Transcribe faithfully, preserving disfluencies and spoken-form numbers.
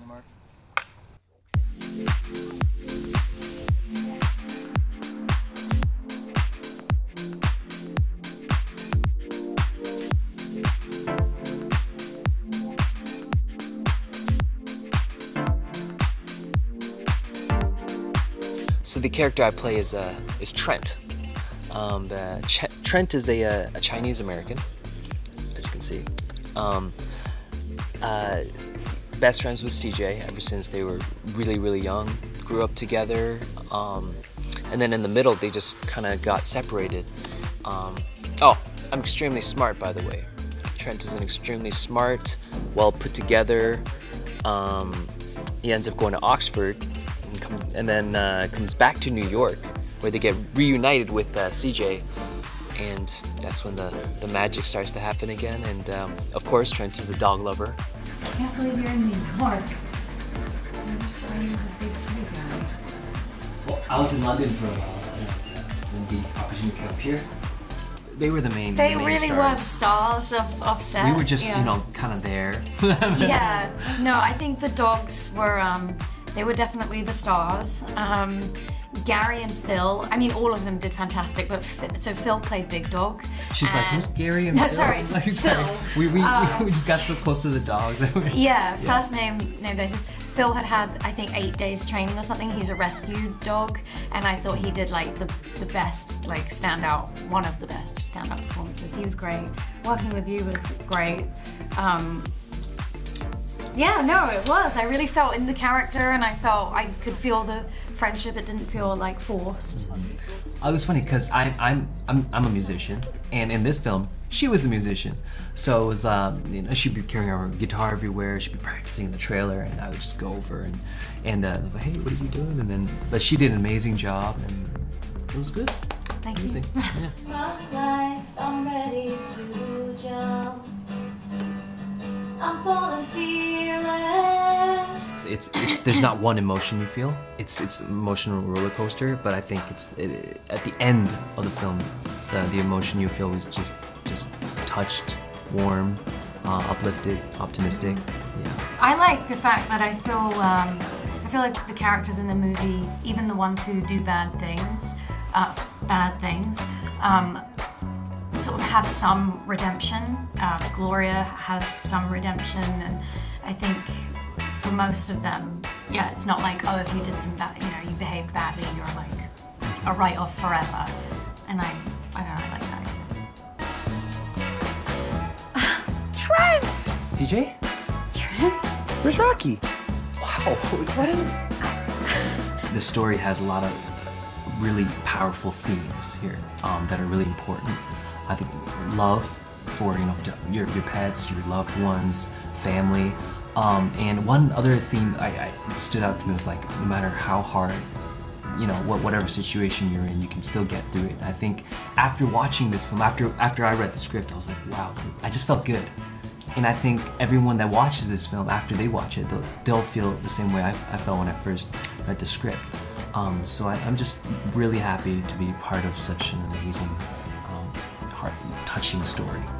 homework. So the character I play is uh, is Trent. Um, uh, Ch Trent is a, a, a Chinese American, as you can see. Um, uh, best friends with C J ever since they were really, really young. Grew up together, um, and then in the middle they just kind of got separated. Um, oh, I'm extremely smart, by the way. Trent is an extremely smart, well put together. Um, he ends up going to Oxford. And, comes, and then uh, comes back to New York, where they get reunited with uh, C J, and that's when the, the magic starts to happen again. And um, of course, Trent is a dog lover. I can't believe you're in New York. I never saw you as a big city guy. Well, I was in London for a while, and the opportunity came up here. They were the main They the main really stars. were the stars of, of set. We were just, yeah. you know, kind of there. Yeah, no, I think the dogs were, um, they were definitely the stars. Um, Gary and Phil, I mean, all of them did fantastic, but F so Phil played Big Dog. She's like, who's Gary and no, Phil? Sorry, like, Phil. We, we, um, we just got so close to the dogs. yeah, yeah, first name, no basis. Phil had had, I think, eight days training or something. He's a rescue dog, and I thought he did like the, the best, like standout, one of the best standout performances. He was great. Working with you was great. Um, Yeah, no, it was. I really felt in the character, and I felt I could feel the friendship. It didn't feel like forced. It was funny because I'm I'm I'm I'm a musician, and in this film, she was the musician. So it was, um, you know, she'd be carrying her guitar everywhere. She'd be practicing in the trailer, and I would just go over and and uh, like, hey, what are you doing? And then, but she did an amazing job, and it was good. Thank amazing. you. Yeah. Life, I'm ready to jump. I'm falling fearless. It's it's there's not one emotion you feel. It's it's an emotional roller coaster, but I think it's it, at the end of the film, the, the emotion you feel is just just touched, warm, uh, uplifted, optimistic. Yeah. I like the fact that I feel um, I feel like the characters in the movie, even the ones who do bad things, uh, bad things. Um, sort of have some redemption. Uh, Gloria has some redemption, and I think for most of them, yeah, it's not like, oh, if you did some bad, you know, you behaved badly, you're like a write-off forever. And I, I don't know, I like that. Trent! C J? Trent? Where's Rocky? Wow, what a... This story has a lot of really powerful themes here um, that are really important. I think love for you know your, your pets, your loved ones, family, um, and one other theme I, I stood out to me was like no matter how hard, you know, what whatever situation you're in, you can still get through it. And I think after watching this film, after after I read the script, I was like, wow, I just felt good. And I think everyone that watches this film, after they watch it, they'll, they'll feel the same way I, I felt when I first read the script. Um, so I, I'm just really happy to be part of such an amazing, touching story.